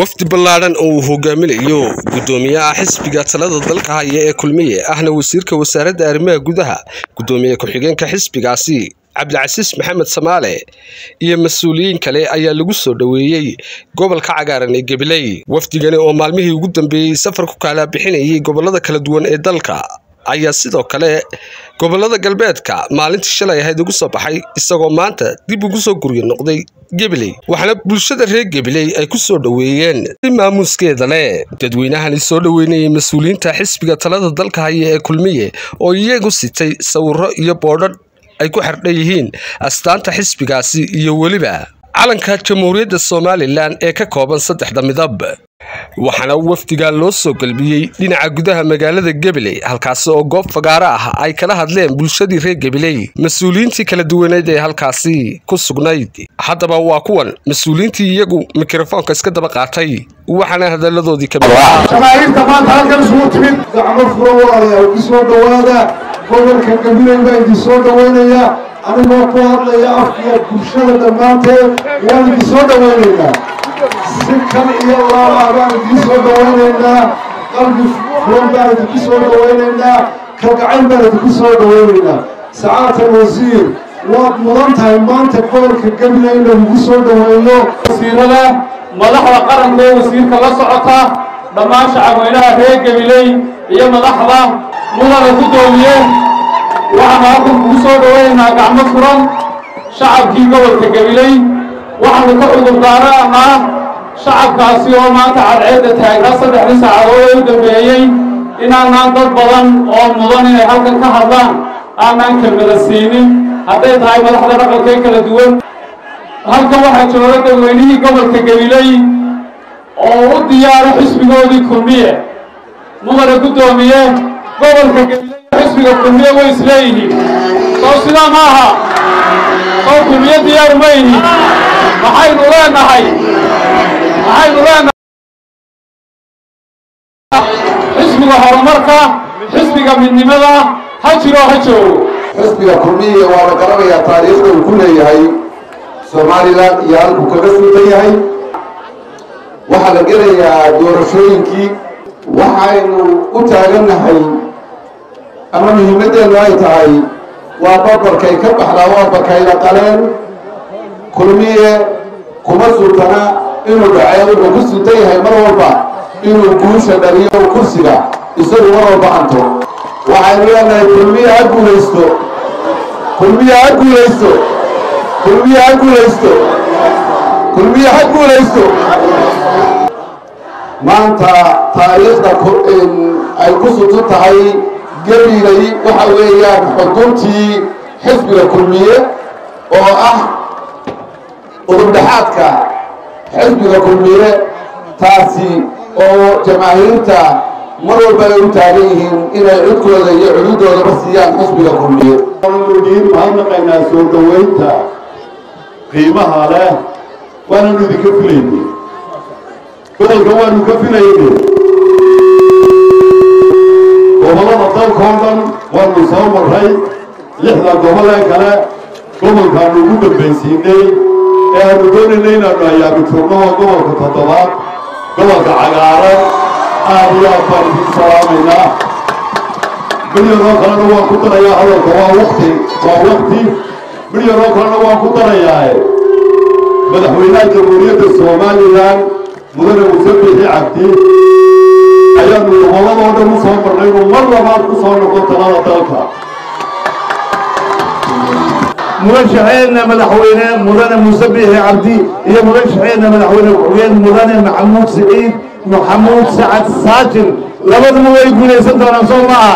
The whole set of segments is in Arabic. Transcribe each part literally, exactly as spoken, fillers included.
wafti ballaaran oo hogaaminayo gudoomiyaha xisbiga talada dalka haya ee kulmiye ahna wasiirka wasaaradda arrimaha gudaha gudoomiye ku xigeenka xisbigaasi cabdilcasiis maxamed samaale iyo mas'uuliyiin kale ayaa lagu soo dhaweeyay gobolka cagaaran ee Gabiley waftigani oo maalmihii ugu dambeeyay safar ku kala bixinayay gobolada kala duwan ee dalka ayaa sidoo kale gobolada galbeedka maalintii shalay ahayd ugu soo baxay isagoo maanta dib ugu soo guriga noqday Gabiley waxana bulshada reer Gabiley ay ku soo dhaweeyeen maamuskeeda leh dadweynahan soo dhaweynay mas'uuliyiinta xisbiga talada dalka haya ee Kulmiye oo iyagu sitay sawirro iyo boodhad ay ku xardhay yihiin astaanta xisbigaasi iyo waliba calanka jamhuuriyadda Soomaaliland ee ka kooban saddexda midab waxana waftiga loo soo galbiyay dhinaca gudaha magaalada Gabiley halkaas oo goob fagaara ah ay kala hadleen bulshadii reer Gabiley mas'uuliyiintii kala duwaneed ee halkaasi ku sugnayd haddaba waa kuwan mas'uuliyiintii iyagu mikrofoonka iska daba qaatay waxana hadalladoodii ka bilaabay وأنا أقول لك أن الصورة وين هي؟ أنا ما أقول لك يا أخي الكوشة دمعتي وين الصورة وين هي؟ سكر إلى الله وين الصورة وين هي؟ قلبي فلان بعد الصورة وين هي؟ كعين بعد الصورة وين هي؟ ساعات الوزير ومرانتها المانتها قول كقبل إنه الصورة وين هي؟ وزيرنا ملحق قرن وزير كلا صعقة دماش عوينها هيك قبلي هي ملحقة مولانا كدوميين وأنا أقوم بسود وين أقع مصرا شعب كي قول كقبيلي وأنا كأقول دارا ما شعب كاسيو ما تعال عدة هاي رصد إحنا سعوي دميين إن أنا ضد بلن أو مضن هذا كهذا أنا كمل السنين هذا هاي مرحلة رقم كي كلا دول هل كم واحد شغلة دويني قبل كقبيلي أو ديار حسب قولي كمية مولانا كدوميين قبل حسب الكلية وإسلامه، توصيلا معها، توكلية ديار ميني، محاي نوران محاي، محاي نوران حسب الهرمركة، حسب من نمرة، هجرو هجرو. حسب الكلية وعلى قرابة تاريخ الكلية هاي، سومالي لا يعرف كبسة هاي، وحنا قرية دور شوينكي، وحنا وتعلمنا هاي. أما مهمتي الواي تعي وأبكر كي كبح لوابك إلى قليل كلمية كمسوتنا إنه دعاء وكسوتيها مروربا إنه كوشة دريا وكرسية يصير مروربا أنتو وعيرنا كلمية أكو ليستو كلمية أكو ليستو كلمية أكو ليستو كلمية أكو ليستو ما أنت تاريخنا إن الكسوتو تعي Gabiley waxa weeyaan xuduntii xisbiga kulmiye oo ah urudhaadka xisbiga kulmiye taasi oo jamaahiirta mar walba ay u taagayeen inay codkooda iyo cududooda basiyaan xisbiga kulmiye qowladiin maana qaynaa soo dhaweynta qiimaha leh waana idin ka filaynaa gobolka waanu ka filaynaa ونصوم الرأي لحظة قبلها كلا قبل كانوا جود بنسيني أردون لينا رأي بترنوا قبل كتطلع قبل كعارة أبيا فرد سلامنا بني ركنا وقطنا يا الله قوا وقتي قوا وقتي بني ركنا وقطنا ياه بدحوينا جمهورية الصوماليان مدن مسبيه عبدي أيام الغلام هذا مصاب بالريم ومرة بعد مصاب بالطلاق تلقى. مرشحين ملحونا مولانا مسبيه عبدي هي مرشحين ملحونا وين مولانا محمود سعيد محمود سعد الساجن لابد ما يقول يسدنا صومعة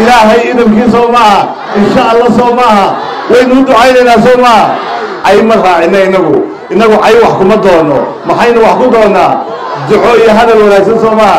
إلهي إذا بكين صومعة إن شاء الله صومعة وين ندعو علينا صومعة أي مرة عنا ينبو ينبو أي وحكم الدولة ما حين وحكم الدولة دعوة هذا ولا يسد صومعة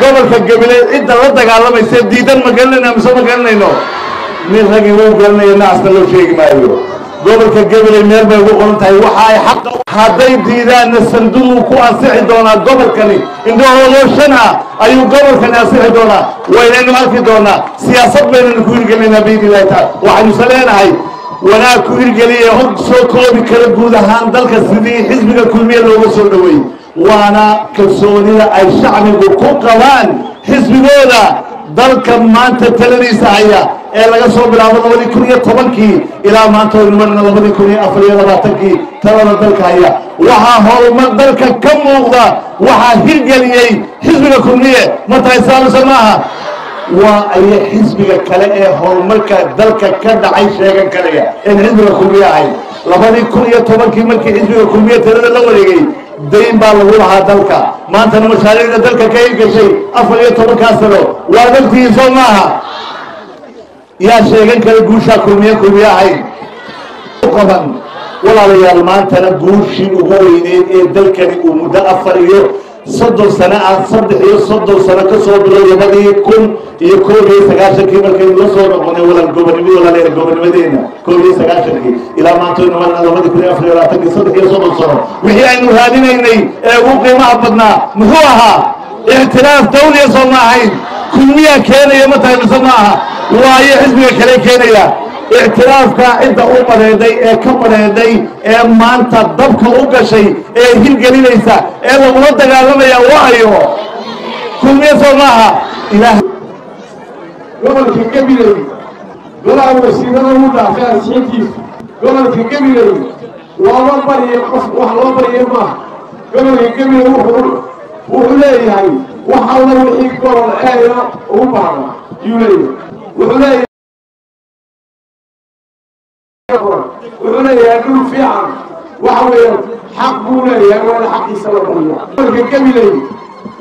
gobolka Gabileey inta la dagaalamaysa diidan ma galanayno ama ma galanayno meel rag iyo galanayna asna loo sheegi maayo gobolka Gabileey meel bay ugu qoran tahay waxa ay xaq haday diidan sanduuq ku ansixi doona gobolkani indhoo loo shanaa ayuu gobolkani ansixi doona wayna marki doona siyaasad bayna ku irgelinaa biidilata waxaan saleenahay wana ku irgeliye hog soo koobi kala guud ahaan dalka sidii xisbiga kulmiye looga soo dhaweey وانا كسونية اي شعبي وكوكاوان حزب غودا دالكا مانتا تلريس عيا الا يصوب العمل كوريا كوكي الى مانتا المرنى كوريا افريقيا لاتكي ترى دالكا عيا وها هو مدالكا كموغا وها هيجالي حزب كوريا متى يسال سماها واي حزب كالي هو مكا دالكا كدا عيشا كالي ان حزب كوريا عي لابد كوريا توكي مكي حزب كوريا ترى الاولي دين بالغوها دلكا ما أنت مشاريع دلكا كيف شيء أفضل يترك أسره وأنتي زمها يا شيخ كالجوشة كمية كمية عين طبعا ولا ريال ما أنت نجوشين وهوين دلكا ومدة أفريق صدر سنة صدر صدر سنة تصدر يبدي يكون يكون يسقاشة كي ملكي نصور ولا الجبن ولا لا الجبن مدينة كل يسقاشة كي إلى ما تقول ما نظام يكون أفضل لا تكي صدر يصدر صدر وهي إنه هذين إني وقي ما عبدنا مهوها اعتراف دولي صناعي كمية كينية متى يصنعها وهي حزب كينية اعتراف كأنت أمر يدي كمر يدي ما أنت ضبك أوجا شيء هيل قليل إنسا إذا ولدت قالوا يا وايو كم يسمعها إله قبل كقبيلة قبل أول سنة ولا خير سنتي قبل كقبيلة والله بري قص والله بري ما قبل كقبيلة وحول وحولي هاي وحول وحيقول الآية وبعض يولي وحولي وأنا يأكل في عام وحويان حقونا يا ولا حقي سلطانية. ولكن كملي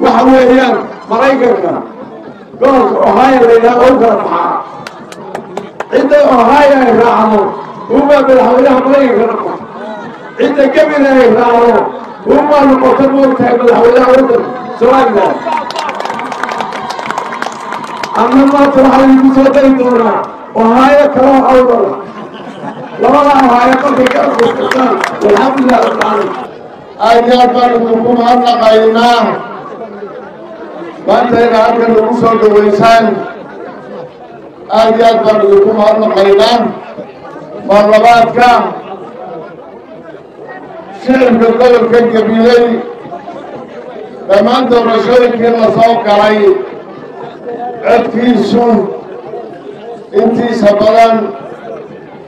وحويان مريكنا قال أهاي لنا أوكر حا. أنت أهاي رعمو هما بالحويان مريكنا. أنت كملي رعمو هما المقتربون تحب الحويان ودر سوانا. أما ما ترحل المسودين دونا أهاي كلام أوكر. والله هايكم بكرة بكرة والحمد لله رب العالمين. أيها الأخوة كلنا قايلنا، بنتنا عبد الرسول دويسان. أيها الأخوة كلنا قايلنا، مرلبات كام، شيل بالقلب كجبيلي، لمن ترشل كلا صوب كاي، أتفيسون، أنتي سبلان.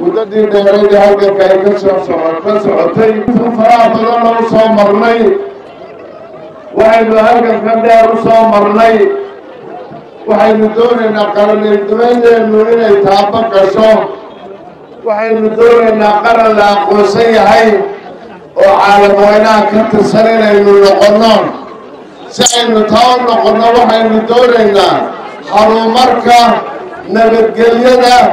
وددي دوري هذا كائن سبعة كسرتي فراغ لنا رسام مرني وعند هذا كنا رسام مرني وعند دورنا قرن الدوين المرين يتابع كسر وعند دورنا قرن لا قصي هاي وعلى موينا كنت سرنا يلقنون سعيد ثان لقنا وعند دورنا حرمركا نبتجلينا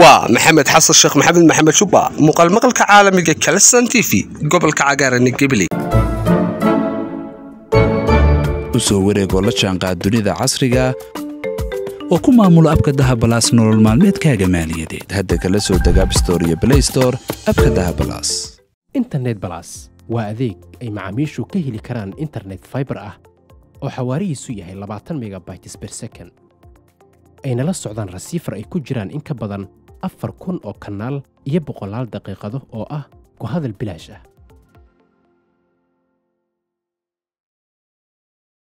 waa maxamed xasan sheekh maxamed maxamed shuba muqal maqalka caalamiga Kalsan T V gobolka cagaaran Gabileey soo wareego la jaanqaad dunida casriga oo ku maamula abka dahab balaas nolol maalmeedkaaga maaliyadeed hadda kala soo dega App Store iyo Play Store abka dahab balaas internet balaas waa adeeg ay macaamiishu ka heli karaan internet fiber ah oo xawaarihiisu yahay labaatan megabytes per second. Ayna la socdaan receiver ay ku jiraan in ka badan afar kun oo kanaal iyo boqolaal daqiiqado oo ah ku hadal bilaash ah.